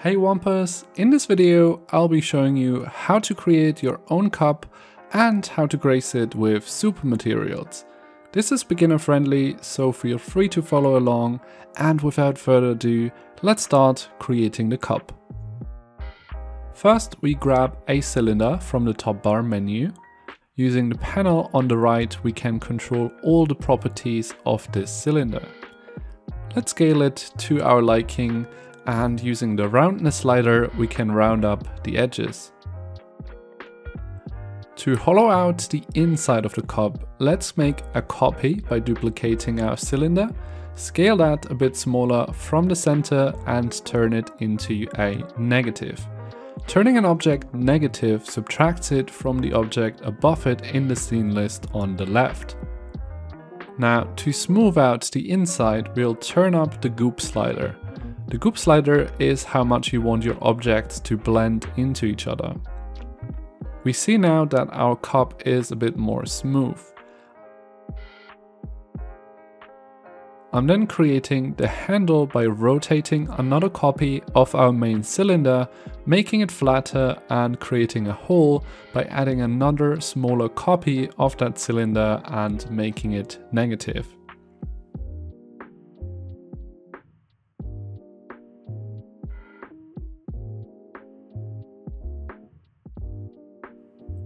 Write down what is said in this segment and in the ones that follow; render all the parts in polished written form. Hey Wompers, in this video I'll be showing you how to create your own cup and how to grace it with soup materials. This is beginner friendly, so feel free to follow along, and without further ado, let's start creating the cup. First we grab a cylinder from the top bar menu. Using the panel on the right we can control all the properties of this cylinder. Let's scale it to our liking, and using the roundness slider we can round up the edges. To hollow out the inside of the cup, let's make a copy by duplicating our cylinder, scale that a bit smaller from the center and turn it into a negative. Turning an object negative subtracts it from the object above it in the scene list on the left. Now to smooth out the inside we'll turn up the goop slider. The goop slider is how much you want your objects to blend into each other. We see now that our cup is a bit more smooth. I'm then creating the handle by rotating another copy of our main cylinder, making it flatter and creating a hole by adding another smaller copy of that cylinder and making it negative.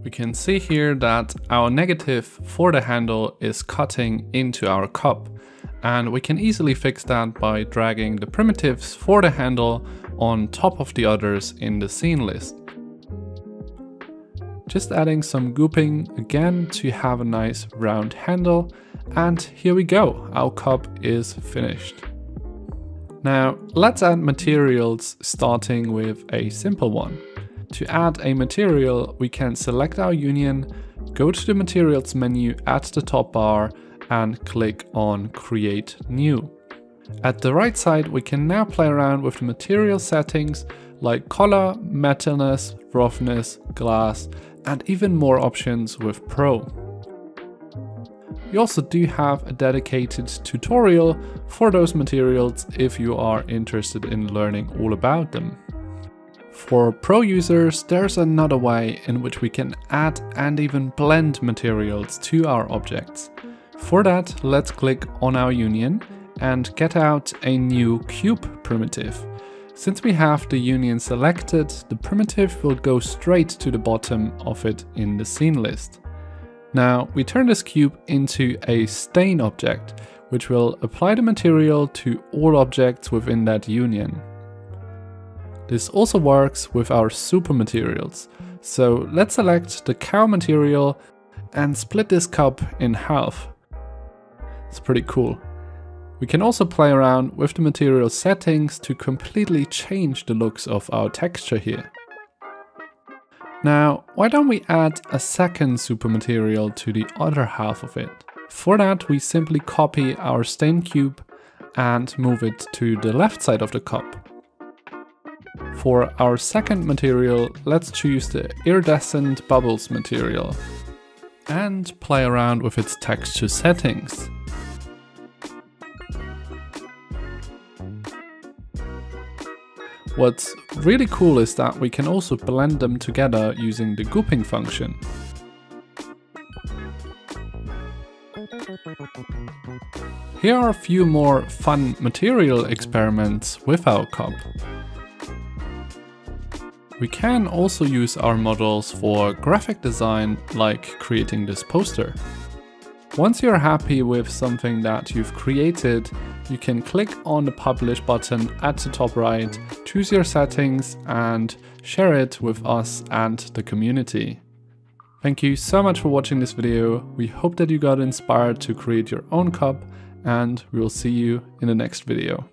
We can see here that our negative for the handle is cutting into our cup, and we can easily fix that by dragging the primitives for the handle on top of the others in the scene list. Just adding some gooping again to have a nice round handle, and here we go, our cup is finished. Now let's add materials, starting with a simple one. To add a material, we can select our union, go to the materials menu at the top bar and click on create new. At the right side, we can now play around with the material settings like color, metalness, roughness, glass, and even more options with Pro. We also do have a dedicated tutorial for those materials if you are interested in learning all about them. For Pro users, there's another way in which we can add and even blend materials to our objects. For that, let's click on our union and get out a new cube primitive. Since we have the union selected, the primitive will go straight to the bottom of it in the scene list. Now we turn this cube into a stain object, which will apply the material to all objects within that union. This also works with our super materials, so let's select the cow material and split this cup in half. It's pretty cool. We can also play around with the material settings to completely change the looks of our texture here. Now, why don't we add a second super material to the other half of it? For that, we simply copy our stain cube and move it to the left side of the cup. For our second material, let's choose the Iridescent Bubbles material and play around with its texture settings. What's really cool is that we can also blend them together using the gooping function. Here are a few more fun material experiments with our cup. We can also use our models for graphic design, like creating this poster. Once you're happy with something that you've created, you can click on the publish button at the top right, choose your settings and share it with us and the community. Thank you so much for watching this video. We hope that you got inspired to create your own cup, and we will see you in the next video.